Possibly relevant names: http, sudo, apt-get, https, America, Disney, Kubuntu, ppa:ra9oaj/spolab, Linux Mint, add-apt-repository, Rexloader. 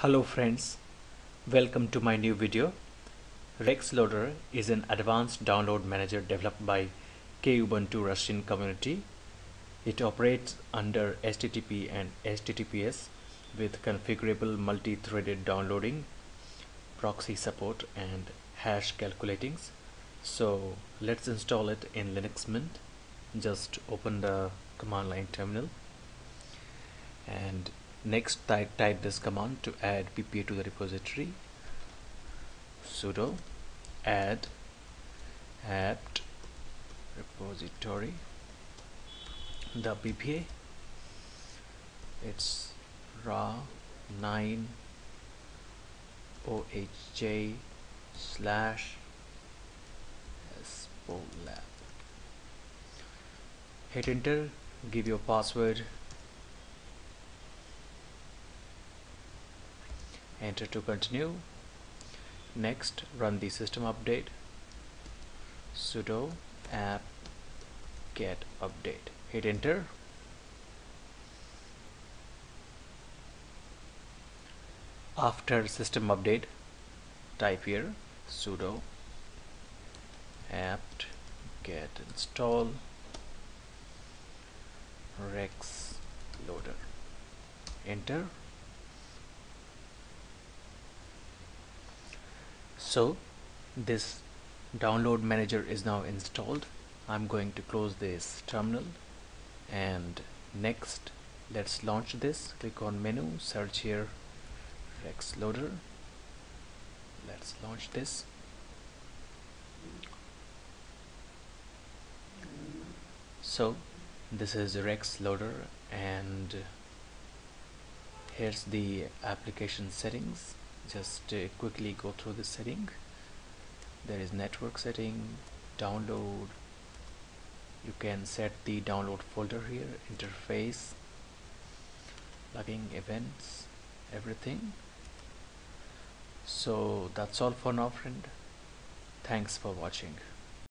Hello friends, welcome to my new video. Rexloader is an advanced download manager developed by Kubuntu Russian community. It operates under HTTP and HTTPS with configurable multi-threaded downloading, proxy support and hash calculatings. So let's install it in Linux Mint. Just open the command line terminal and next type this command to add ppa to the repository: sudo add apt repository. The ppa, it's ra9oaj/spolab. Hit enter, give your password, enter to continue. Next, run the system update. Sudo app get update. Hit enter. After system update, type here sudo apt get install Rexloader. Enter. So this download manager is now installed. I'm going to close this terminal and next let's launch this. Click on menu, search here Rexloader. Let's launch this. So this is Rexloader and here's the application settings. Just quickly go through the setting. There is network setting, download. You can set the download folder here, interface, logging, events, everything. So that's all for now, friend. Thanks for watching.